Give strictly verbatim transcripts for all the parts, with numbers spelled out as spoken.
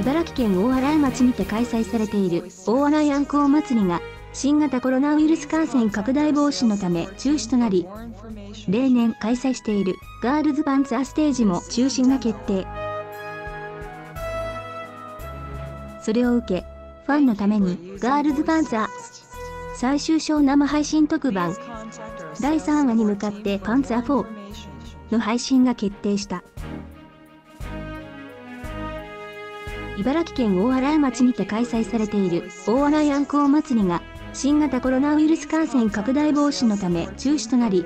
茨城県大洗町にて開催されている大洗あんこう祭りが新型コロナウイルス感染拡大防止のため中止となり、例年開催しているガールズパンツァーステージも中止が決定。それを受け、ファンのためにガールズパンツァー最終章生配信特番だいさんわに向かってパンツァーフォーの配信が決定した。茨城県大洗町にて開催されている大洗あんこう祭りが新型コロナウイルス感染拡大防止のため中止となり、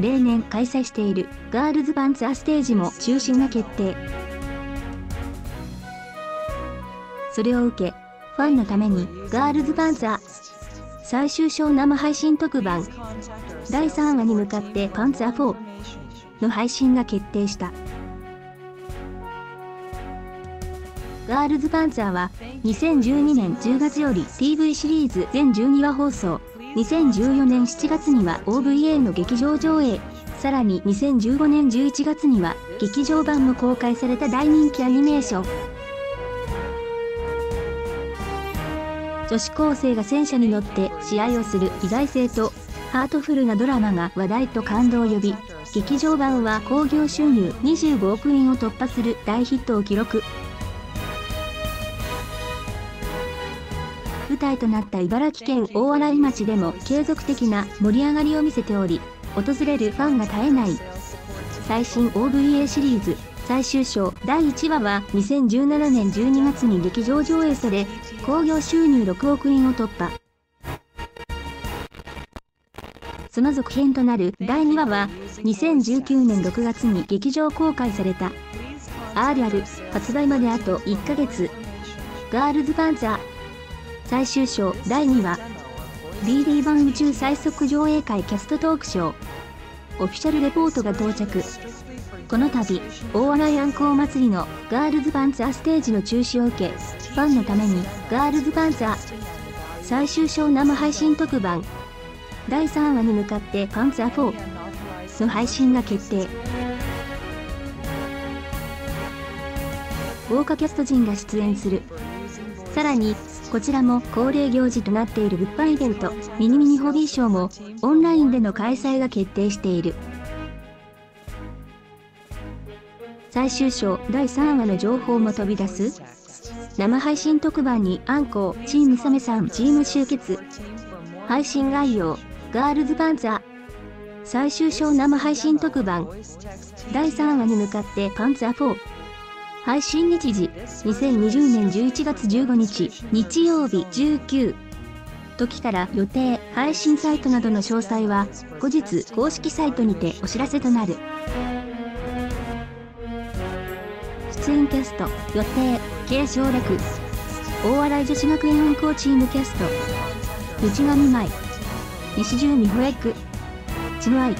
例年開催しているガールズパンツァーステージも中止が決定。それを受け、ファンのためにガールズパンツァー最終章生配信特番だいさんわに向かってパンツァーフォーの配信が決定した。ガールズパンツァーはにせんじゅうにねんじゅうがつより ティーブイ シリーズ全じゅうにわ放送、にせんじゅうよねんしちがつには オーブイエー の劇場上映、さらににせんじゅうごねんじゅういちがつには劇場版も公開された大人気アニメーション。女子高生が戦車に乗って試合をする意外性とハートフルなドラマが話題と感動を呼び、劇場版は興行収入にじゅうごおくえんを突破する大ヒットを記録。舞台となった茨城県大洗町でも継続的な盛り上がりを見せており、訪れるファンが絶えない。最新 オーブイエー シリーズ最終章だいいちわはにせんじゅうななねんじゅうにがつに劇場上映され、興行収入ろくおくえんを突破。その続編となるだいにわはにせんじゅうきゅうねんろくがつに劇場公開された。アールアール発売まであといっかげつ。ガールズパンツァー最終章だいにわ ディーディー 版宇宙最速上映会キャストトークショーオフィシャルレポートが到着。この度大洗あんこう祭りのガールズパンツァーステージの中止を受け、ファンのためにガールズパンツァー最終章生配信特番だいさんわに向かってパンツァーフォーの配信が決定。豪華キャスト陣が出演する。さらにこちらも恒例行事となっている物販イベントミニミニホビーショーもオンラインでの開催が決定している。最終章だいさんわの情報も飛び出す。生配信特番にあんこうチームサメさんチーム集結。配信概要ガールズパンツァー最終章生配信特番だいさんわに向かってパンツァーフォー。配信日時、にせんにじゅうねんじゅういちがつじゅうごにち、日曜日じゅうくじ。時から予定、配信サイトなどの詳細は、後日公式サイトにてお知らせとなる。出演キャスト、予定、継承楽。大洗女子学園音校チームキャスト。内上舞。西住美穂役。千野愛。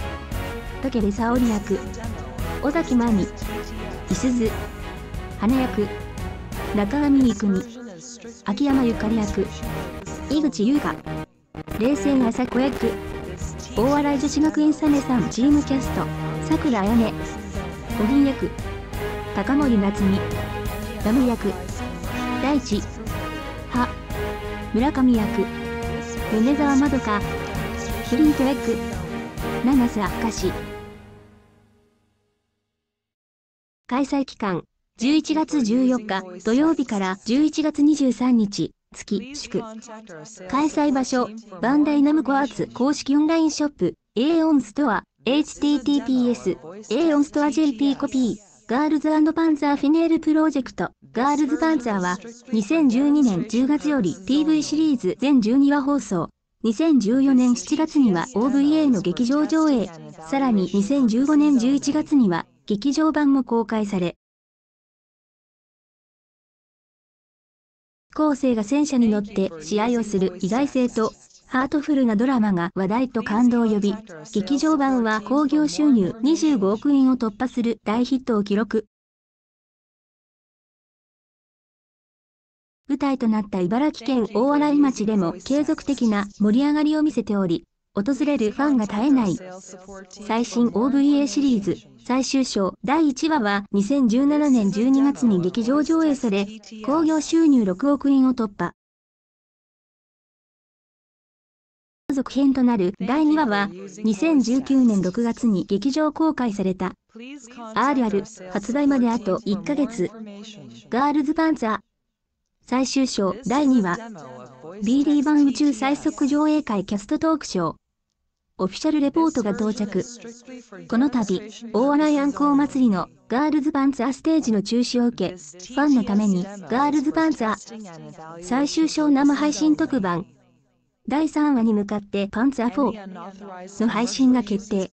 武部沙織役。尾崎真美。いすず。花役、中上郁美、秋山ゆかり役、井口優香、冷静な朝子役、大洗女子学園サメさんチームキャスト、さくらあやね、五輪役、高森夏美、ラム役、大地、葉、村上役、米沢まどか、プリント役、七瀬あかし。開催期間。じゅういちがつじゅうよっか土曜日からじゅういちがつにじゅうさんにち月祝。開催場所バンダイナムコアーツ公式オンラインショップ A-on ストア エイチティーティーピーエス A-on ストア ジェーピー コピーガールズ&パンツァーフィネールプロジェクトガールズパンツァーはにせんじゅうにねんじゅうがつより ティーブイ シリーズ全じゅうにわ放送、にせんじゅうよねんしちがつには オーブイエー の劇場上映、さらににせんじゅうごねんじゅういちがつには劇場版も公開され、高生が戦車に乗って試合をする意外性とハートフルなドラマが話題と感動を呼び、劇場版は興行収入にじゅうごおくえんを突破する大ヒットを記録。舞台となった茨城県大洗町でも継続的な盛り上がりを見せており、訪れるファンが絶えない。最新 オーブイエー シリーズ、最終章だいいちわはにせんじゅうななねんじゅうにがつに劇場上映され、興行収入ろくおくえんを突破。続編となるだいにわはにせんじゅうきゅうねんろくがつに劇場公開された。アールアール 発売まであといっかげつ。ガールズパンツァー最終章だいにわ ビーディー 版宇宙最速上映会キャストトークショーオフィシャルレポートが到着。この度、大洗あんこう祭りのガールズパンツァステージの中止を受け、ファンのためにガールズパンツァ最終章生配信特番だいさんわに向かってパンツァフォーの配信が決定。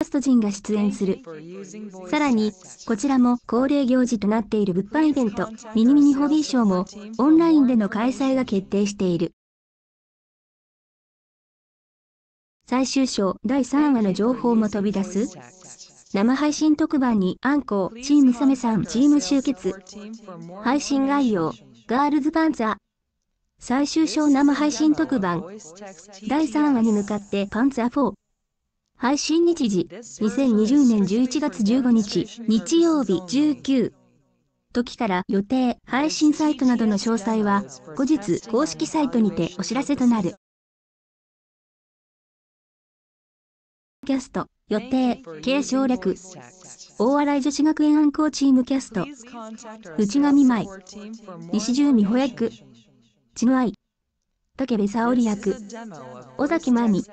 キャスト陣が出演する。さらに、こちらも恒例行事となっている物販イベント、ミニミニホビーショーも、オンラインでの開催が決定している。最終章だいさんわの情報も飛び出す。生配信特番にアンコウ、チームサメさん、チーム集結。配信概要、ガールズパンツァ。最終章生配信特番。だいさんわに向かってパンツァフォー。配信日時、にせんにじゅうねんじゅういちがつじゅうごにち、日曜日じゅうくじ時から予定、配信サイトなどの詳細は、後日公式サイトにてお知らせとなる。キャスト、予定、継承略。大洗女子学園暗校チームキャスト。内上舞、西住美穂役、ちぬあい、武部沙織役、尾崎真美、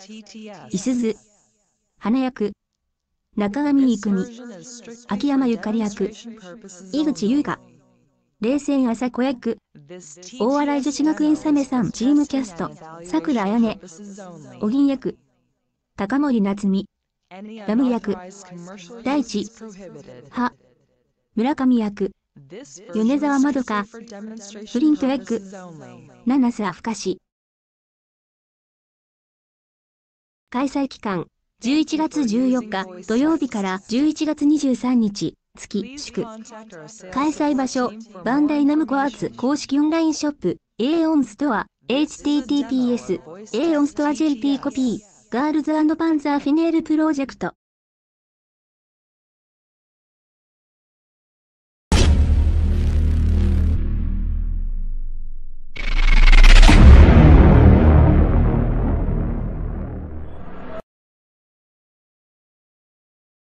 いすず、花役、中上郁美、秋山ゆかり役、井口優香、冷泉麻子役、大洗女子学園サメさんチームキャスト、桜彩音、おぎん役、高森夏美、ラム役、大地、葉、村上役、米沢まどか、プリント役、七瀬あふかし。開催期間。じゅういちがつじゅうよっか土曜日からじゅういちがつにじゅうさんにち月祝。開催場所バンダイナムコアーツ公式オンラインショップ A-on ストア エイチティーティーピーエス エーオン ストア ジェーピー コピーガールズ&パンツァーフィネールプロジェクト。